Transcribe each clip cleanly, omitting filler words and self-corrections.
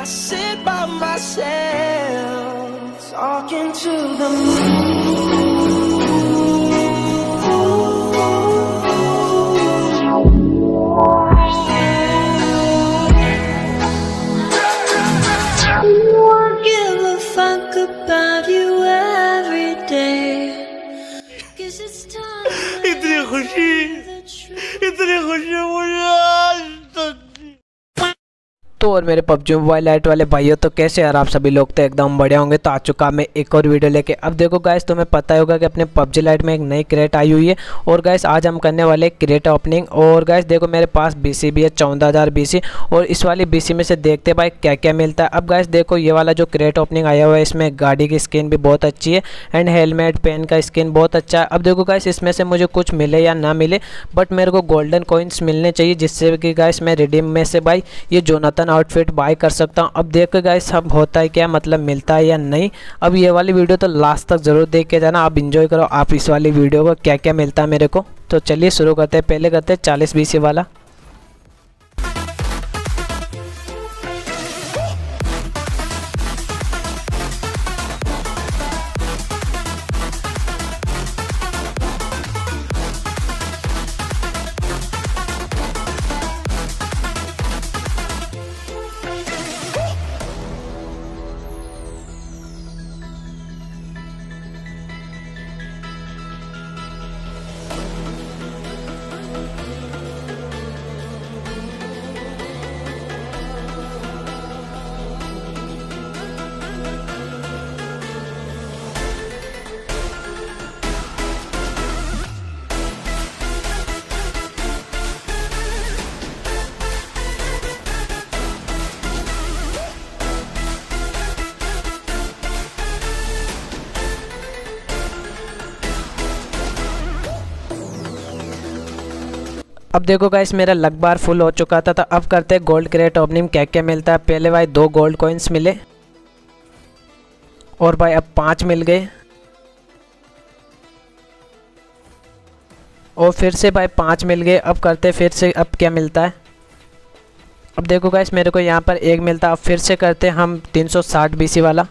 I sit by myself, talking to the moon. तो और मेरे PUBG मोबाइल लाइट वाले भाइयों, तो कैसे यार आप सभी लोग तो एकदम बढ़िया होंगे। तो आ चुका मैं एक और वीडियो लेके। अब देखो गाइस, तुम्हें पता ही होगा कि अपने PUBG लाइट में एक नई क्रेट आई हुई है और गाइस आज हम करने वाले क्रेट ओपनिंग। और गाइस देखो मेरे पास BC भी है 14,000 BC और इस वाली BC में से देखते भाई क्या क्या मिलता है। अब गाइस देखो ये वाला जो क्रेट ओपनिंग आया हुआ है इसमें गाड़ी की स्किन भी बहुत अच्छी है एंड हेलमेट पेन का स्किन बहुत अच्छा है। अब देखो गाइस इसमें से मुझे कुछ मिले या ना मिले बट मेरे को गोल्डन कॉइन्स मिलने चाहिए जिससे कि गाइस मैं रिडीम में से भाई ये जोनाथन आउटफिट बाय कर सकता हूँ। अब देखो गाइस अब होता है क्या, मतलब मिलता है या नहीं। अब ये वाली वीडियो तो लास्ट तक जरूर देख के जाना, आप एंजॉय करो आप इस वाली वीडियो को क्या क्या मिलता है मेरे को। तो चलिए शुरू करते हैं। पहले करते हैं 40 BC वाला। अब देखो गाइस मेरा लक बार फुल हो चुका था। तो अब करते हैं गोल्ड क्रेट ओपनिंग क्या क्या मिलता है। पहले भाई 2 गोल्ड कॉइन्स मिले और भाई अब 5 मिल गए और फिर से भाई 5 मिल गए। अब करते हैं फिर से अब क्या मिलता है। अब देखो गाइस मेरे को यहाँ पर 1 मिलता है। अब फिर से करते हैं हम 360 BC वाला।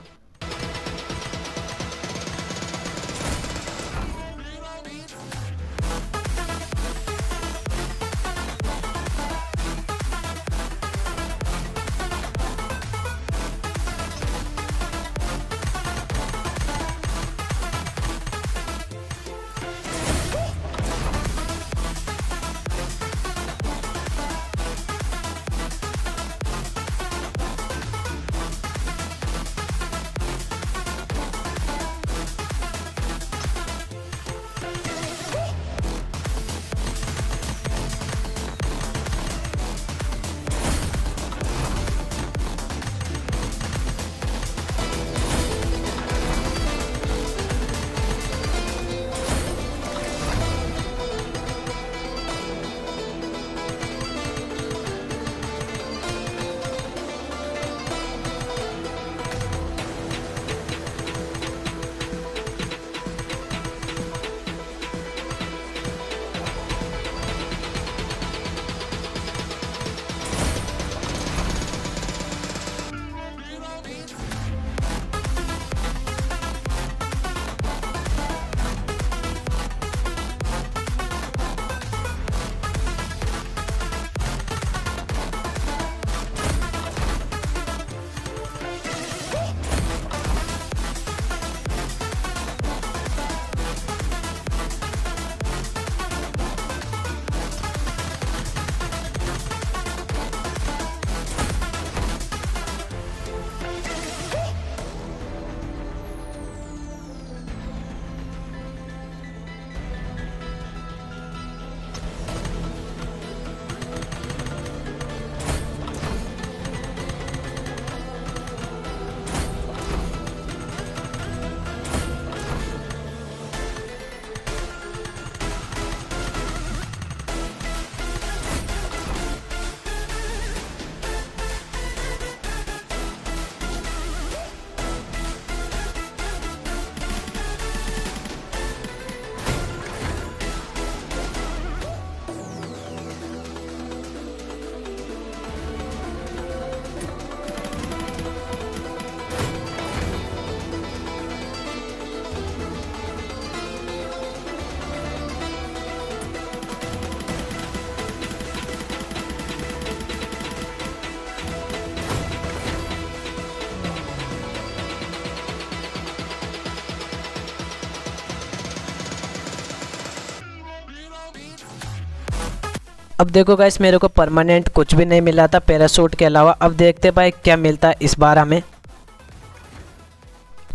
अब देखो गाइस मेरे को परमानेंट कुछ भी नहीं मिला था पैराशूट के अलावा। अब देखते भाई क्या मिलता है इस बार हमें।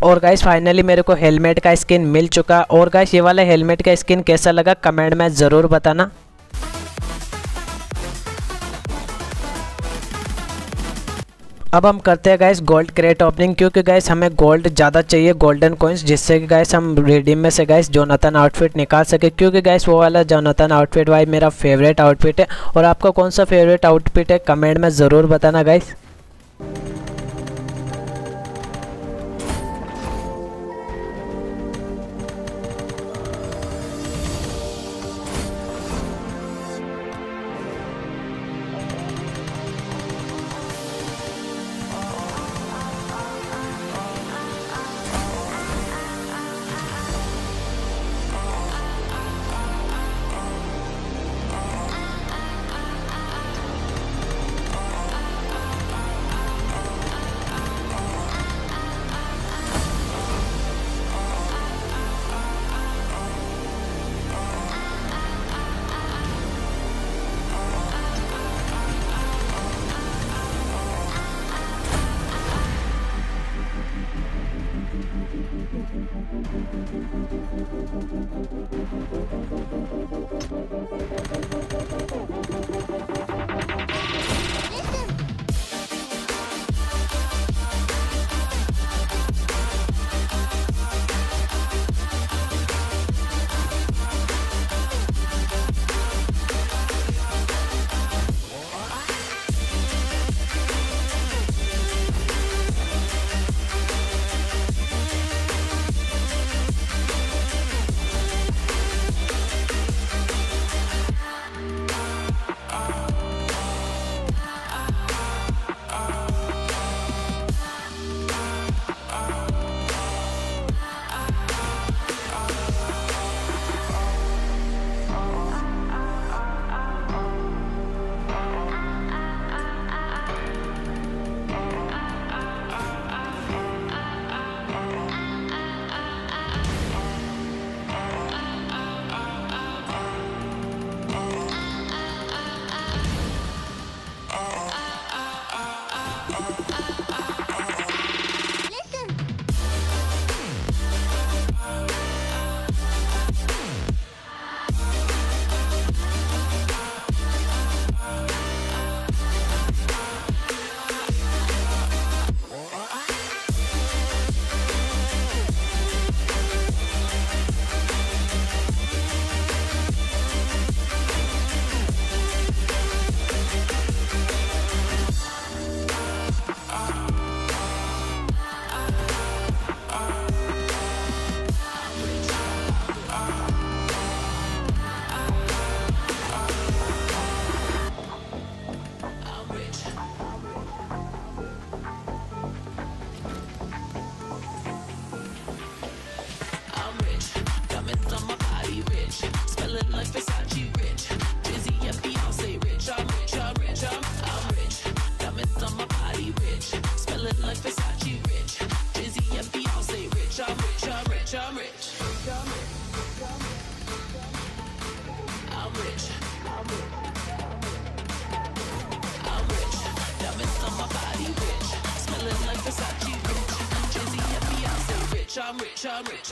और गाइस फाइनली मेरे को हेलमेट का स्किन मिल चुका। और गाइस ये वाला हेलमेट का स्किन कैसा लगा कमेंट में ज़रूर बताना। अब हम करते हैं गाइस गोल्ड क्रेट ओपनिंग, क्योंकि गाइस हमें गोल्ड ज़्यादा चाहिए, गोल्डन कॉइन्स, जिससे कि गाइस हम रिडीम में से गाइस जोनाथन आउटफिट निकाल सके। क्योंकि गाइस वो वाला जोनाथन आउटफिट भाई मेरा फेवरेट आउटफिट है। और आपका कौन सा फेवरेट आउटफिट है कमेंट में ज़रूर बताना गाइस।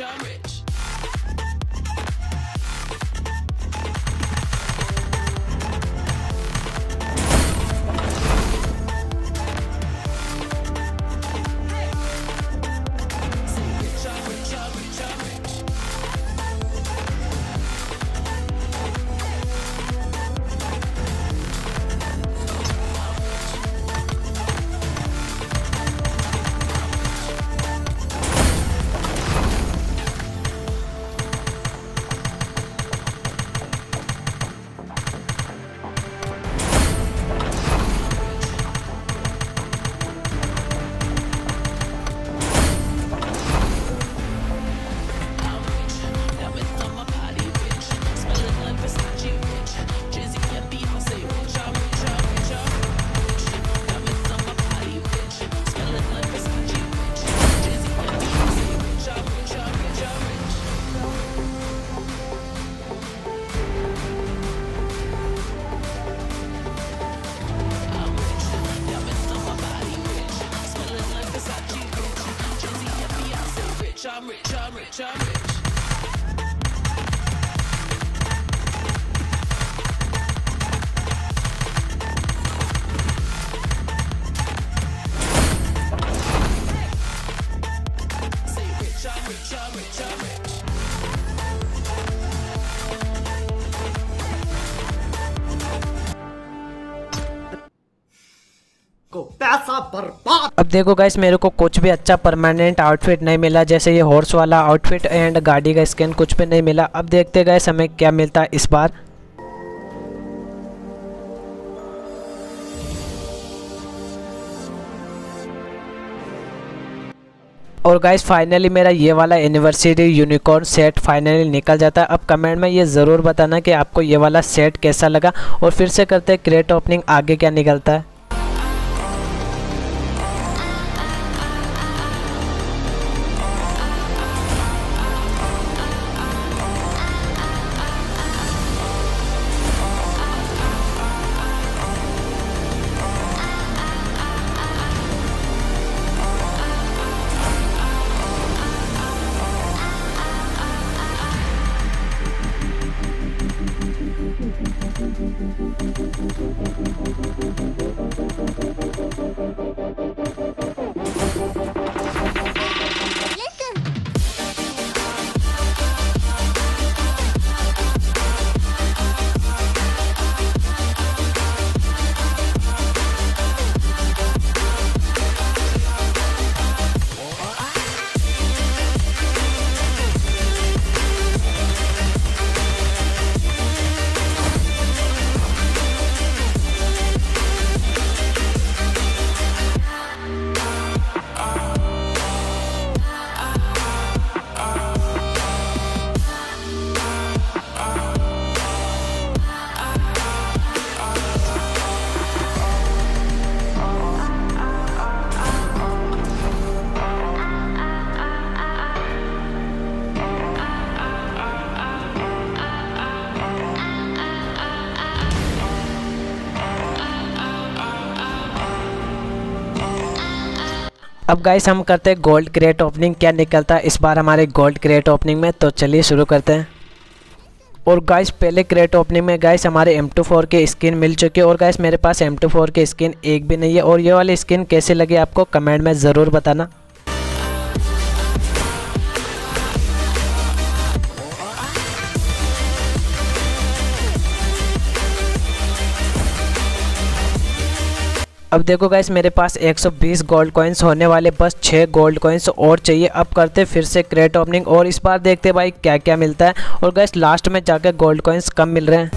I'm rich. को पैसा बर्बाद। अब देखो गाइस, मेरे को कुछ भी अच्छा परमानेंट आउटफिट नहीं मिला, जैसे ये हॉर्स वाला आउटफिट एंड गाड़ी का स्किन कुछ भी नहीं मिला। अब देखते हैं गाइस हमें क्या मिलता है इस बार। और गाइस फाइनली मेरा ये वाला एनिवर्सरी यूनिकॉर्न सेट फाइनली निकल जाता है। अब कमेंट में ये ज़रूर बताना कि आपको ये वाला सेट कैसा लगा, और फिर से करते हैं क्रेट ओपनिंग, आगे क्या निकलता है। अब गाइस हम करते हैं गोल्ड क्रेट ओपनिंग, क्या निकलता है इस बार हमारे गोल्ड क्रेट ओपनिंग में। तो चलिए शुरू करते हैं। और गाइस पहले क्रेट ओपनिंग में गाइस हमारे M24 के स्किन मिल चुके हैं, और गाइस मेरे पास M24 के स्किन एक भी नहीं है। और ये वाली स्किन कैसे लगी आपको कमेंट में ज़रूर बताना। अब देखो गाइस मेरे पास 120 गोल्ड कॉइन्स होने वाले, बस 6 गोल्ड कॉइन्स और चाहिए। अब करते फिर से क्रेट ओपनिंग, और इस बार देखते भाई क्या क्या मिलता है। और गाइस लास्ट में जाकर गोल्ड कॉइन्स कम मिल रहे हैं।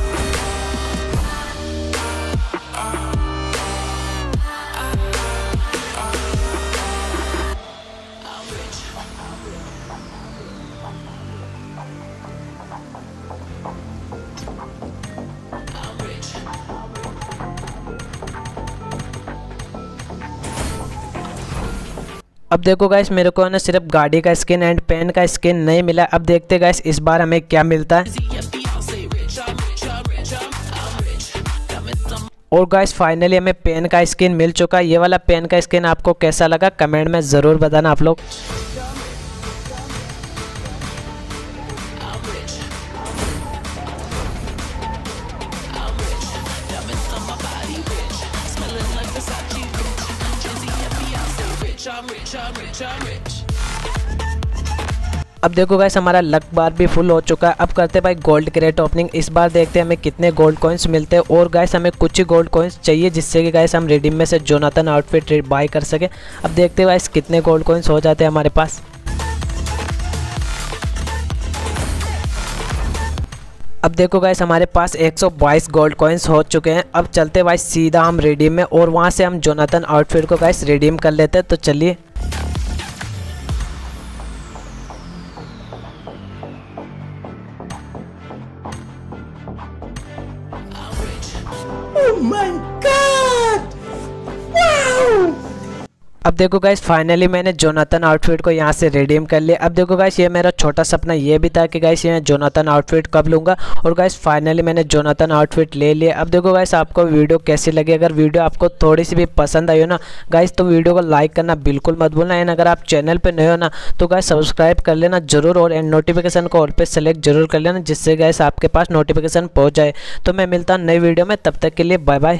अब देखो गाइस मेरे को ना सिर्फ गाड़ी का स्किन एंड पेन का स्किन नहीं मिला। अब देखते गाइस इस बार हमें क्या मिलता है। और गाइस फाइनली हमें पेन का स्किन मिल चुका है। ये वाला पेन का स्किन आपको कैसा लगा कमेंट में ज़रूर बताना आप लोग। अब देखो गाइस हमारा लक बार भी फुल हो चुका है। अब करते भाई गोल्ड क्रेट ओपनिंग, इस बार देखते हैं हमें कितने गोल्ड कॉइन्स मिलते हैं। और गाइस हमें कुछ ही गोल्ड कॉइन्स चाहिए, जिससे कि गाइस हम रिडीम में से जोनाथन आउटफिट बाय कर सके। अब देखते हैं गाइस कितने गोल्ड कॉइन्स हो जाते हैं हमारे पास। अब देखो गाइस हमारे पास 122 गोल्ड कॉइन्स हो चुके हैं। अब चलते गाइस सीधा हम रिडीम में, और वहाँ से हम जोनाथन आउटफिट को गाइस रिडीम कर लेते हैं। तो चलिए, Oh my God! Wow! अब देखो गाइस फाइनली मैंने जोनाथन आउटफिट को यहाँ से रिडीम कर लिया। अब देखो गाइस ये मेरा छोटा सपना ये भी था कि गाइस ये जोनाथन आउटफिट कब लूँगा, और गाइस फाइनली मैंने जोनाथन आउटफिट ले लिया। अब देखो गाइस आपको वीडियो कैसी लगी, अगर वीडियो आपको थोड़ी सी भी पसंद आई हो ना गाइस, तो वीडियो को लाइक करना बिल्कुल मत भूलना। एंड अगर आप चैनल पर नए हो ना तो गाइस सब्सक्राइब कर लेना जरूर, और एंड नोटिफिकेशन को ऑल पे सेलेक्ट जरूर कर लेना, जिससे गाइस आपके पास नोटिफिकेशन पहुँच जाए। तो मैं मिलता हूँ नई वीडियो में, तब तक के लिए बाय बाय।